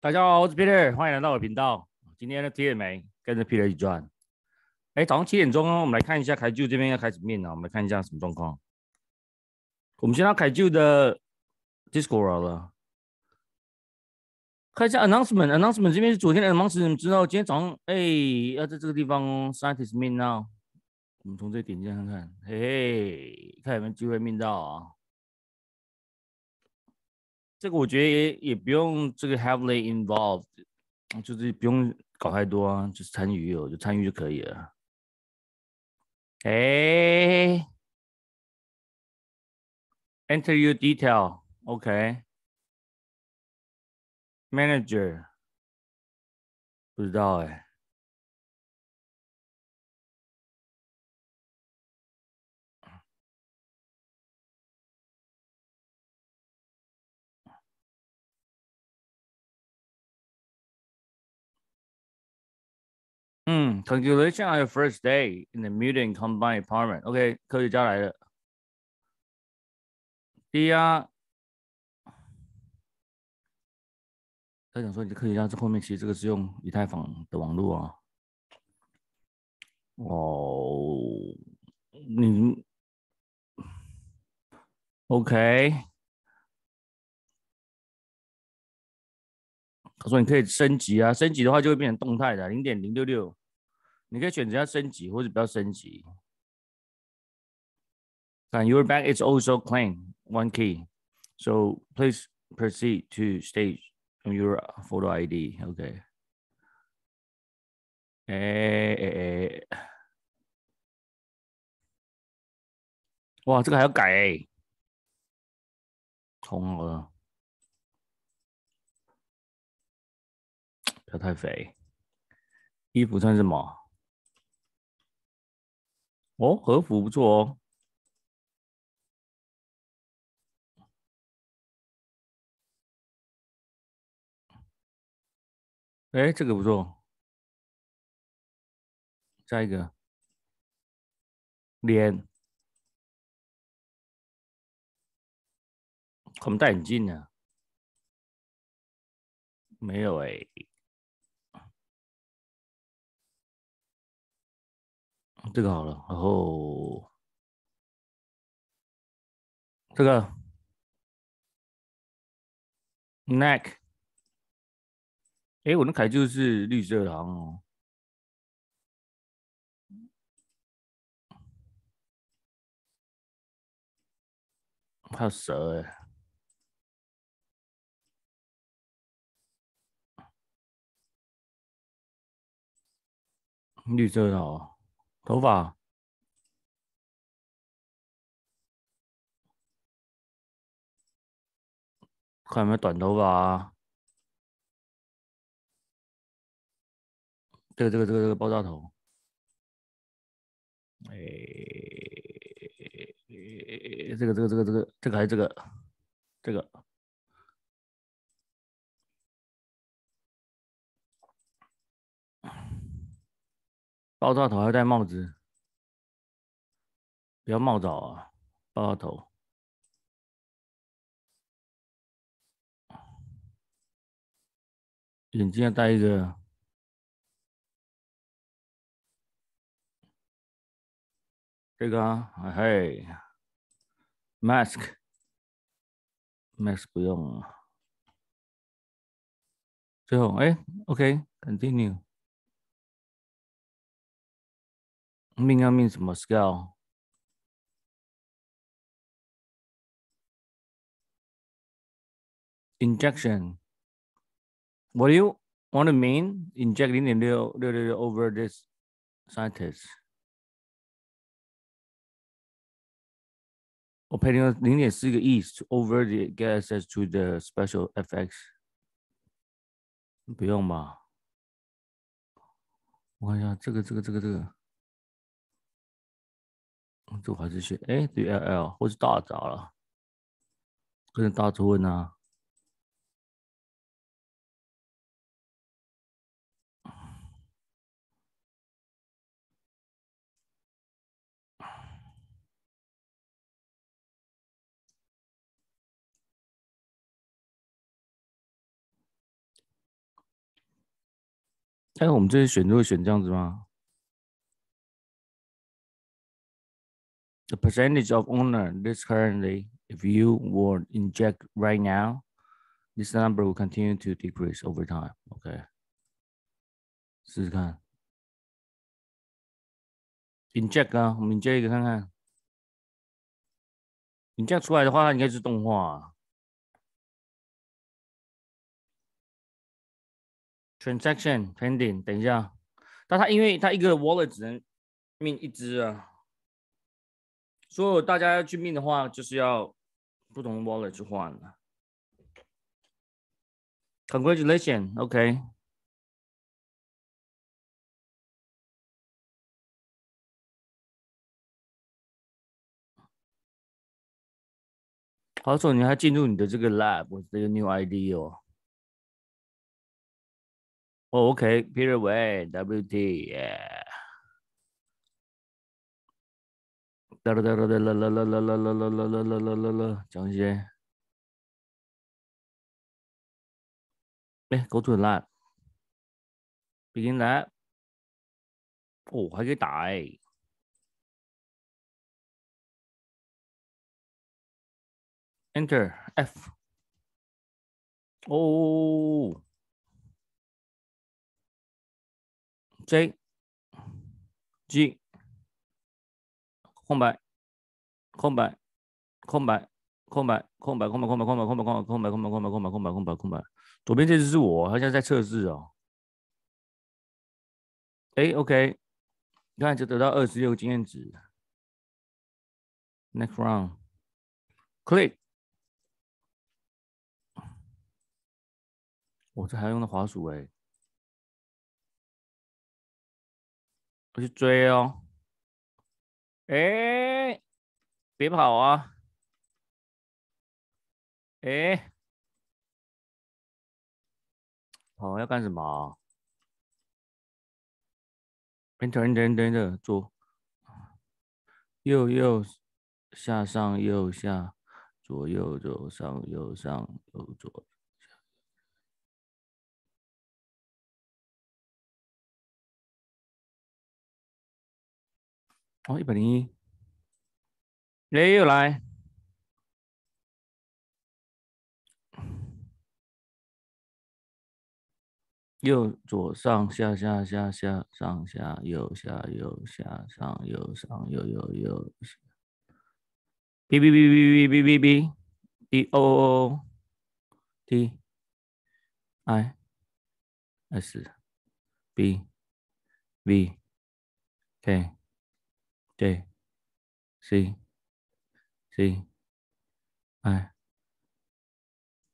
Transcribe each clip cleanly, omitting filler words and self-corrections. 大家好，我是 Peter， 欢迎来到我的频道。今天的 TME 跟着 Peter 一起转。哎，早上7点钟哦，我们来看一下凯就这边要开始面了。我们来看一下什么状况。我们先到凯就的 Discord 了，看一下 announcement 这边是昨天的 announcement， 知道今天早上哎要在这个地方哦 ，scientist meet now。我们从这点进看看，嘿嘿，看有没有机会面到啊。 这个我觉得也不用这个 heavily involved， 就是不用搞太多啊，就是参与有就参与就可以了。哎 ，enter your detail，OK， manager， 不知道哎。Congratulations on your first day in the mutant combined apartment. OK， 科学家来了。第一啊，他想说你的科学家这后面其实这个是用以太坊的网络啊。哦，你 OK？ 他说你可以升级啊，升级的话就会变成动态的0.066。 你可以选择要升级或者不要升级。And your bag is also claimed one key, so please proceed to stage on your photo ID. Okay. 哇，这个还要改欸，重好了，不要太肥。衣服穿什么？ 哦，和服不错哦。哎，这个不错。下一个，脸。我们戴眼镜呢？没有哎。 这个好了，然后这个 neck， 哎，我的凯就是绿色的哦。还有蛇哎，绿色的哦。 头发，看有没有短头发啊？这个爆炸头，哎，这个还是这个，爆炸头还戴帽子，不要冒早啊！爆炸头，眼镜要戴一个，这个啊，嘿 ，mask 不用啊。最后，哎 ，OK，continue。 命要命什么 scale？ Injection. What do you want to mean? Inject 0.666 over this scientist. 我赔了0.4个亿 over the get access to the special FX. 不用吧？我看一下这个。 这我还是选哎，对 LL 或是大杂了，跟着大混啊。但我们这些选就会选这样子吗 ？The percentage of owner that's currently, if you were inject right now, this number will continue to decrease over time. OK， 试试看 ，inject 啊，我们 inject 一个看看。 你这样出来的话，它应该是动画、啊。Transaction pending， 等一下，但它因为它一个 wallet 只能mint一只啊，所以大家要去mint的话，就是要不同的 wallet 去换了。Congratulations，OK、okay。好丑，你还进入你的这个 lab， 我这个 new ID 哦。哦 ，OK，Peter Wang，WT，yeah。哒哒哒哒哒啦啦啦啦啦啦啦啦啦啦啦啦，讲一些。哎 ，Go to lab，begin lab。哦，还可以打哎。 Enter F。哦 ，J G 空白，空白，空白，空白，空白，空白，空白，空白，空白，空白，空白，空白，空白，空白，空白，空白。左边这只是我，好像在测试哦。哎 ，OK， 你看就得到26经验值。Next round，click。 我这还用到滑鼠哎，我去追哦！哎，别跑啊！哎，跑要干什么 ？Enter， 左，右右下上右下，左右左上右上右左。 哦，101，哎，又来，右左上下下下下上下右下右下上右上右右右 ，B B B B B B B B D O O D I S B V K。 J C C I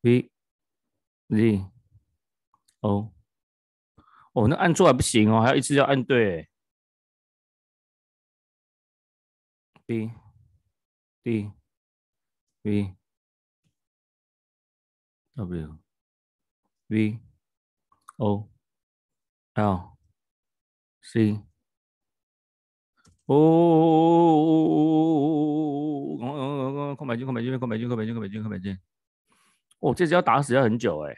V Z O， 哦，那按错还不行哦，还要一次要按对。B D V W V O L C。 哦，空白键，空白键，空白键，空白键，空白键，空白键。哦，这只要打死要很久哎。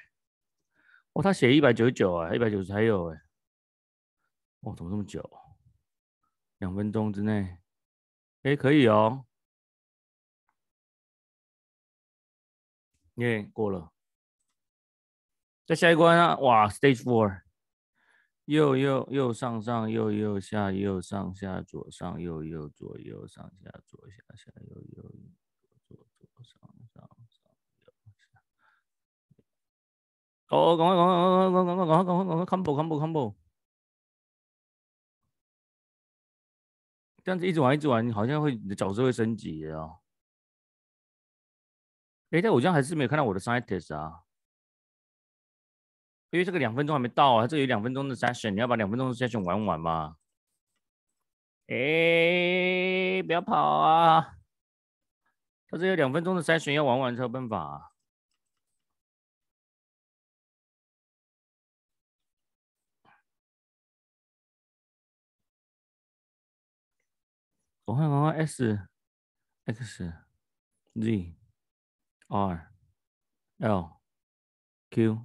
哦，他写199啊，190才有哎。哦，怎么这么久？2分钟之内。哎，可以哦。耶，过了。再下一关啊！哇 ，Stage Four。 右右右上上右右下右上下左上右右左右上下左下下右右左左上上上右下。哦，赶快 combo， 这样子一直玩，好像会你的角色会升级的哦。哎，但我这样还是没有看到我的 scientist 啊。 因为这个2分钟还没到啊，这有2分钟的 session， 你要把2分钟的 session 玩完嘛？哎，不要跑啊！它这有2分钟的 session 要玩完才有办法、啊。我看 S X Z R L Q。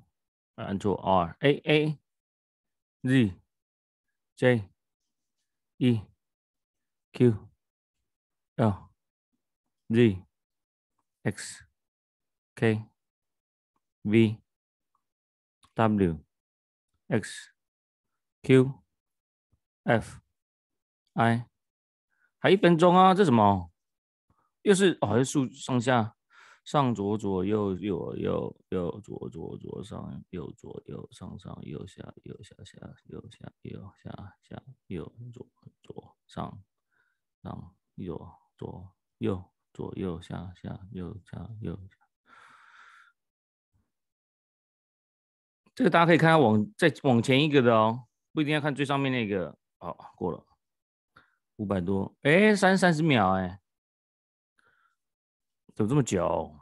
按住 R A A Z, J, E, Q, L, Z, X, K, V, W, X, Q, F, I， 还一分钟啊，这什么？又是哦，又是上下。 上左左右右右右左左左上右左右上上右下右下下右下右下下右左左上上右左右左右下下右下右下。这个大家可以看看再往前一个的哦，不一定要看最上面那个。好，过了500多，哎，30秒哎。 怎么这么久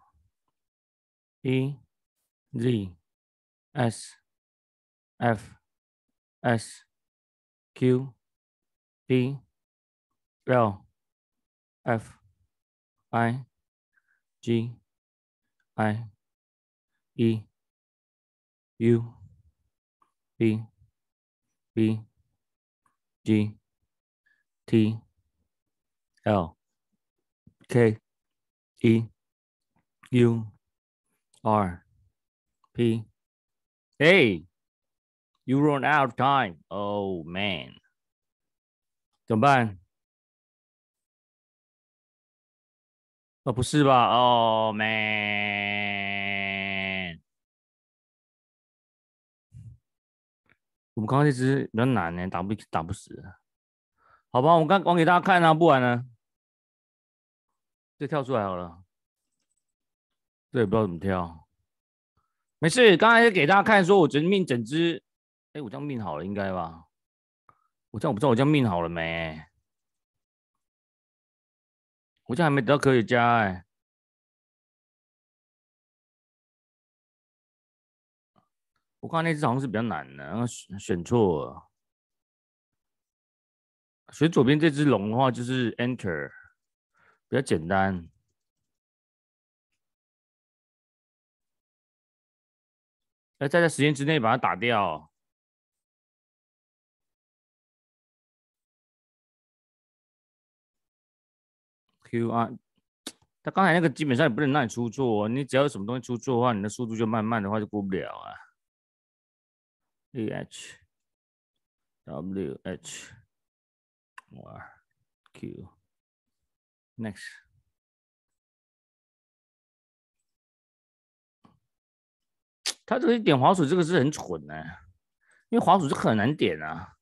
？E Z S F S Q P L F I G I E U B B G T L K E U R P Hey, you run out of time. Oh man. 怎么办？哦，不是吧？Oh man. 我们刚刚这只比较难呢，打不死。好吧，我刚玩给大家看啊，不玩了。 这跳出来好了，这也不知道怎么跳，没事。刚才给大家看，说我整只，哎，我这样命好了应该吧？我不知道我这样命好了没？我这样还没得到科学家哎。我看那只好像是比较难的，选错了。选左边这只龙的话，就是 Enter。 比较简单，要在时间之内把它打掉。Q R， 他刚才那个基本上也不能让你出错，你只要有什么东西出错的话，你的速度就慢的话就过不了啊。E H W H R Q。 Next， 他这个点滑鼠这个是很蠢的、欸，因为滑鼠是很难点啊。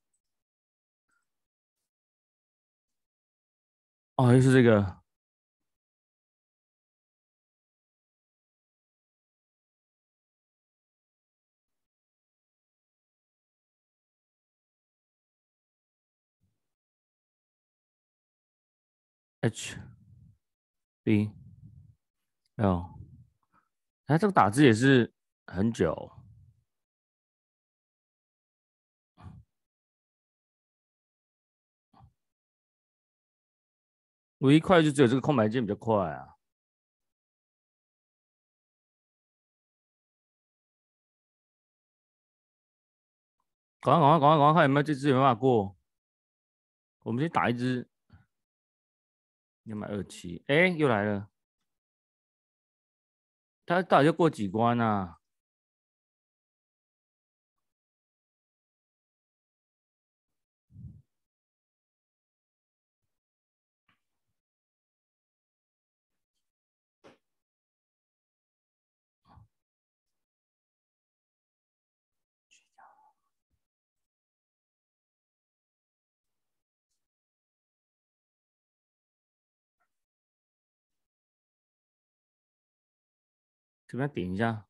哦，又是这个。H B L， 哎，这个打字也是很久。唯一快就只有这个空白键比较快啊。赶快看有没有这只有没有办法过。我们先打一只。 627，哎，又来了。他到底要过几关啊？这边点一下，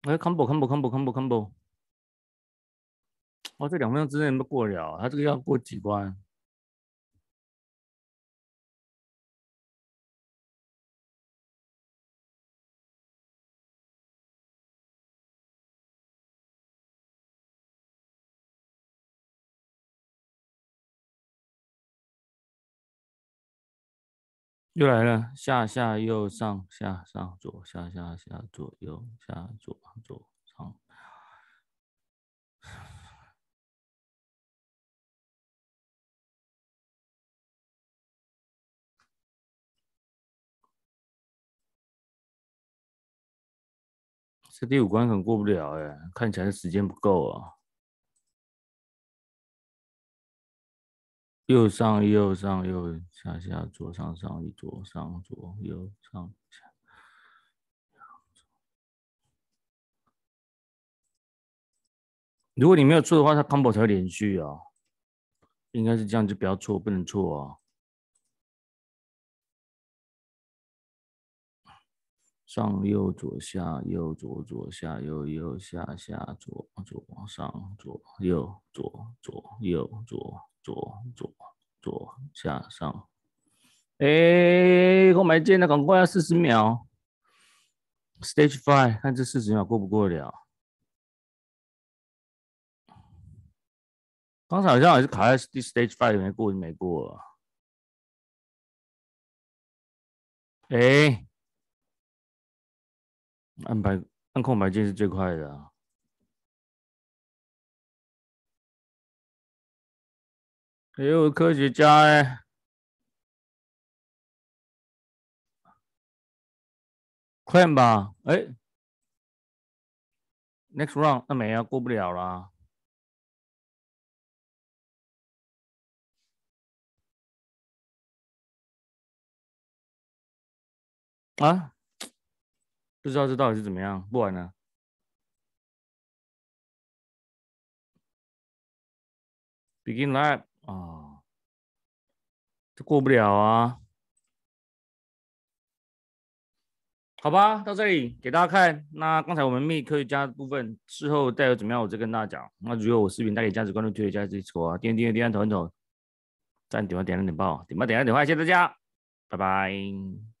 哎 ，combo， 哦，这2分钟之内能不能过了？他这个要过几关？又来了，下下右上下上左下下下左右下左左上。这第五关可能过不了哎，看起来时间不够啊。右上右上右下下左上上左上左右上下。如果你没有错的话，它 combo 才会连续啊、哦，应该是这样，就不要错，不能错啊、哦。上右左下右左左下右右下下左左上左右左左右左左左左下上。哎，空白键的赶快要40秒。Stage 5， 看这40秒过不过了。刚才好像还是卡在 Stage 5没过，没过。哎。按空白键是最快的、啊。还有科学家哎、欸，快点吧！哎、欸、，next round 那没啊，过不了啦。啊？不知道这到底是怎么样，不玩了。Begin lab 啊、哦，这过不了啊。好吧，到这里给大家看。那刚才我们密科学家的部分，事后带有怎么样，我再跟大家讲。那如果我视频带给价值观的推荐，加 Discord 啊，点赞投赞，点赞点赞点赞点赞，点赞点赞点赞，谢谢大家，拜拜。